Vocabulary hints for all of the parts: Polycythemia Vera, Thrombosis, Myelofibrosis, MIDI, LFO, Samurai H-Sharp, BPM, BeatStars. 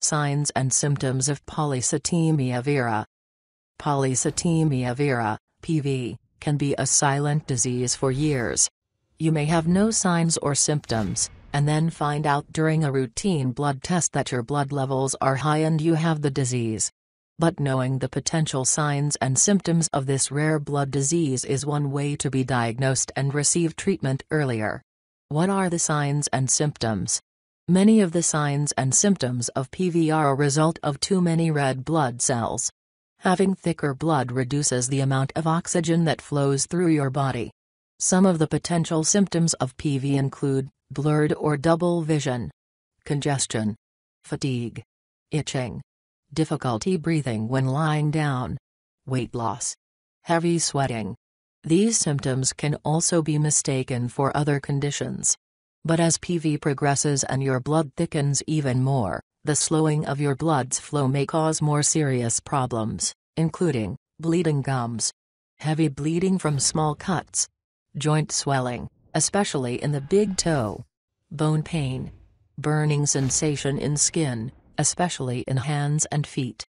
Signs and symptoms of polycythemia vera. Polycythemia vera, PV, can be a silent disease for years. You may have no signs or symptoms, and then find out during a routine blood test that your blood levels are high and you have the disease. But knowing the potential signs and symptoms of this rare blood disease is one way to be diagnosed and receive treatment earlier. What are the signs and symptoms? Many of the signs and symptoms of PV are a result of too many red blood cells. Having thicker blood reduces the amount of oxygen that flows through your body. Some of the potential symptoms of PV include blurred or double vision, congestion, fatigue, itching, difficulty breathing when lying down, weight loss, heavy sweating. These symptoms can also be mistaken for other conditions. But as PV progresses and your blood thickens even more, the slowing of your blood's flow may cause more serious problems, including bleeding gums, heavy bleeding from small cuts, joint swelling, especially in the big toe, bone pain, burning sensation in skin, especially in hands and feet,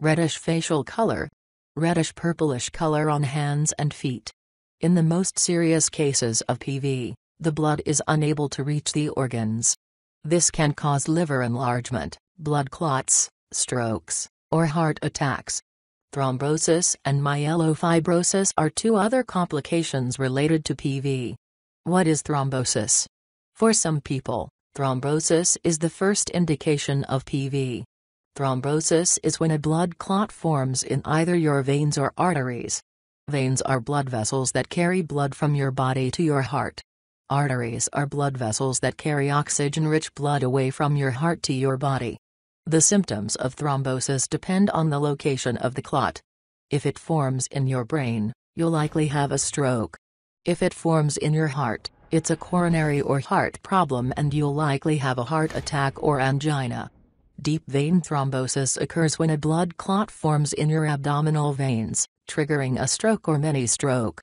reddish facial color, reddish-purplish color on hands and feet. In the most serious cases of PV, the blood is unable to reach the organs. This can cause liver enlargement, blood clots, strokes, or heart attacks. Thrombosis and myelofibrosis are two other complications related to PV. What is thrombosis? For some people, thrombosis is the first indication of PV. Thrombosis is when a blood clot forms in either your veins or arteries. Veins are blood vessels that carry blood from your body to your heart. Arteries are blood vessels that carry oxygen-rich blood away from your heart to your body. The symptoms of thrombosis depend on the location of the clot. If it forms in your brain, you'll likely have a stroke. If it forms in your heart, it's a coronary or heart problem and you'll likely have a heart attack or angina. Deep vein thrombosis occurs when a blood clot forms in your abdominal veins, triggering a stroke or mini-stroke.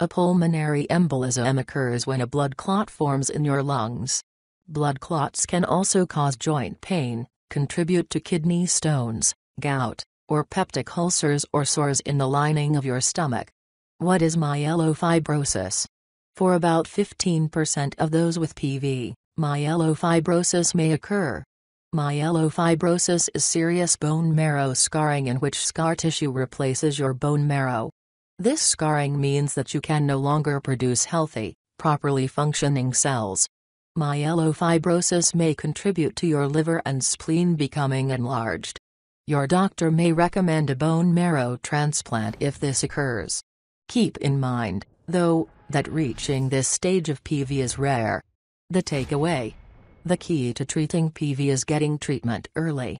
A pulmonary embolism occurs when a blood clot forms in your lungs. Blood clots can also cause joint pain, contribute to kidney stones, gout, or peptic ulcers or sores in the lining of your stomach. What is myelofibrosis? For about 15% of those with PV, myelofibrosis may occur. Myelofibrosis is serious bone marrow scarring in which scar tissue replaces your bone marrow. This scarring means that you can no longer produce healthy, properly functioning cells. Myelofibrosis may contribute to your liver and spleen becoming enlarged. Your doctor may recommend a bone marrow transplant if this occurs. Keep in mind, though, that reaching this stage of PV is rare. The takeaway: the key to treating PV is getting treatment early.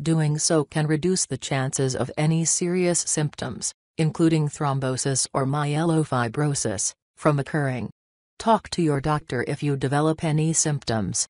Doing so can reduce the chances of any serious symptoms, including thrombosis or myelofibrosis, from occurring. Talk to your doctor if you develop any symptoms.